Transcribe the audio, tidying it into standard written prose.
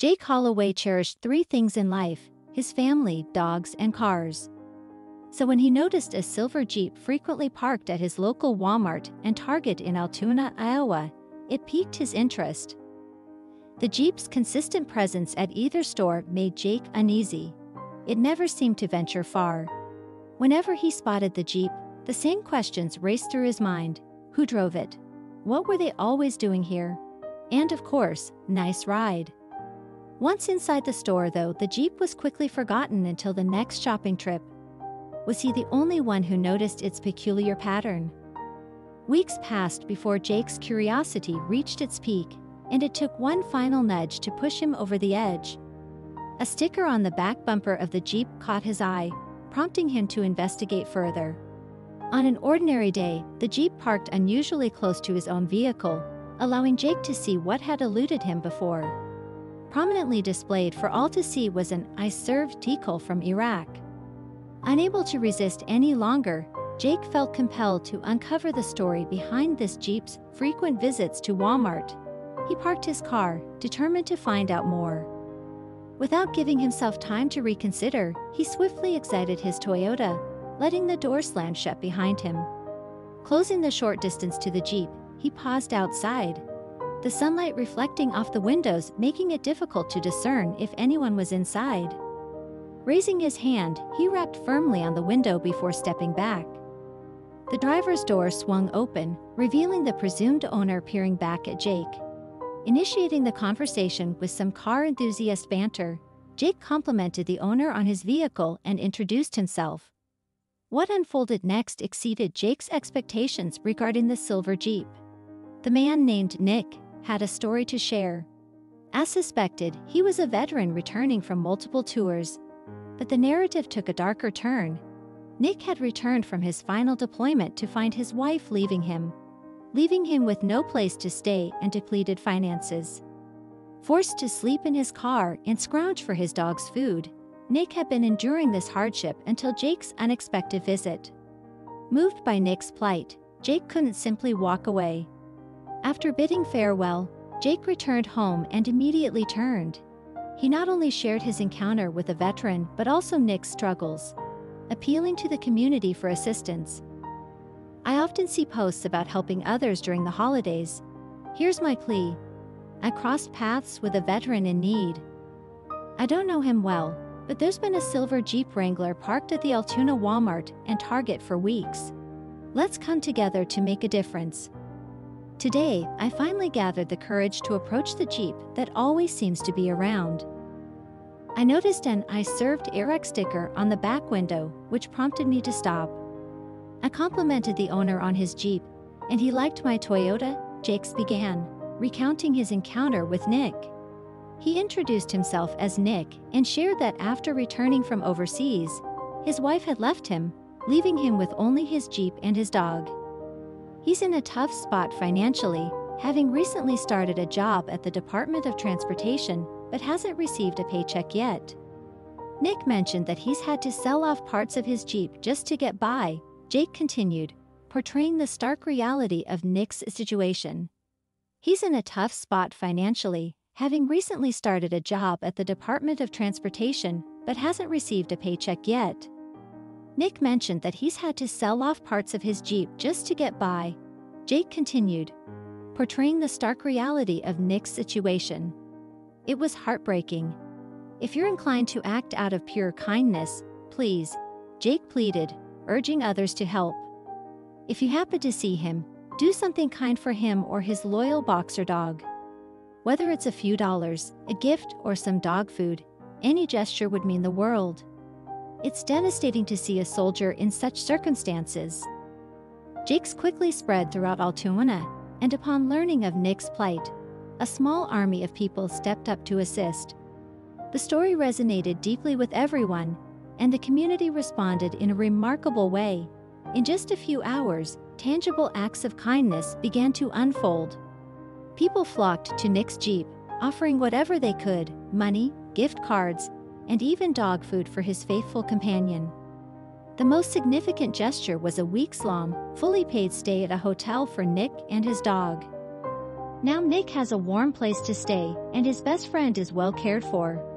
Jake Holloway cherished three things in life: his family, dogs, and cars. So when he noticed a silver Jeep frequently parked at his local Walmart and Target in Altoona, Iowa, it piqued his interest. The Jeep's consistent presence at either store made Jake uneasy. It never seemed to venture far. Whenever he spotted the Jeep, the same questions raced through his mind: who drove it? What were they always doing here? And of course, nice ride. Once inside the store though, the Jeep was quickly forgotten until the next shopping trip. Was he the only one who noticed its peculiar pattern? Weeks passed before Jake's curiosity reached its peak, and it took one final nudge to push him over the edge. A sticker on the back bumper of the Jeep caught his eye, prompting him to investigate further. On an ordinary day, the Jeep parked unusually close to his own vehicle, allowing Jake to see what had eluded him before. Prominently displayed for all to see was an I-served decal from Iraq. Unable to resist any longer, Jake felt compelled to uncover the story behind this Jeep's frequent visits to Walmart. He parked his car, determined to find out more. Without giving himself time to reconsider, he swiftly exited his Toyota, letting the door slam shut behind him. Closing the short distance to the Jeep, he paused outside, the sunlight reflecting off the windows making it difficult to discern if anyone was inside. Raising his hand, he rapped firmly on the window before stepping back. The driver's door swung open, revealing the presumed owner peering back at Jake. Initiating the conversation with some car enthusiast banter, Jake complimented the owner on his vehicle and introduced himself. What unfolded next exceeded Jake's expectations regarding the silver Jeep. The man named Nick had a story to share. As suspected, he was a veteran returning from multiple tours, but the narrative took a darker turn. Nick had returned from his final deployment to find his wife leaving him with no place to stay and depleted finances. Forced to sleep in his car and scrounge for his dog's food, Nick had been enduring this hardship until Jake's unexpected visit. Moved by Nick's plight, Jake couldn't simply walk away. After bidding farewell, Jake returned home and immediately turned. He not only shared his encounter with a veteran but also Nick's struggles, appealing to the community for assistance. I often see posts about helping others during the holidays. Here's my plea. I crossed paths with a veteran in need. I don't know him well, but there's been a silver Jeep Wrangler parked at the Altoona Walmart and Target for weeks. Let's come together to make a difference. Today, I finally gathered the courage to approach the Jeep that always seems to be around. I noticed an I served Iraq sticker on the back window, which prompted me to stop. I complimented the owner on his Jeep, and he liked my Toyota, Jake began, recounting his encounter with Nick. He introduced himself as Nick and shared that after returning from overseas, his wife had left him, leaving him with only his Jeep and his dog. He's in a tough spot financially, having recently started a job at the Department of Transportation, but hasn't received a paycheck yet. Nick mentioned that he's had to sell off parts of his Jeep just to get by, Jake continued, portraying the stark reality of Nick's situation. He's in a tough spot financially, having recently started a job at the Department of Transportation, but hasn't received a paycheck yet. Nick mentioned that he's had to sell off parts of his Jeep just to get by, Jake continued, portraying the stark reality of Nick's situation. It was heartbreaking. If you're inclined to act out of pure kindness, please, Jake pleaded, urging others to help. If you happen to see him, do something kind for him or his loyal boxer dog. Whether it's a few dollars, a gift, or some dog food, any gesture would mean the world. It's devastating to see a soldier in such circumstances. Jake's quickly spread throughout Altoona, and upon learning of Nick's plight, a small army of people stepped up to assist. The story resonated deeply with everyone, and the community responded in a remarkable way. In just a few hours, tangible acts of kindness began to unfold. People flocked to Nick's Jeep, offering whatever they could: money, gift cards, and even dog food for his faithful companion. The most significant gesture was a weeks-long, fully paid stay at a hotel for Nick and his dog. Now Nick has a warm place to stay, and his best friend is well cared for.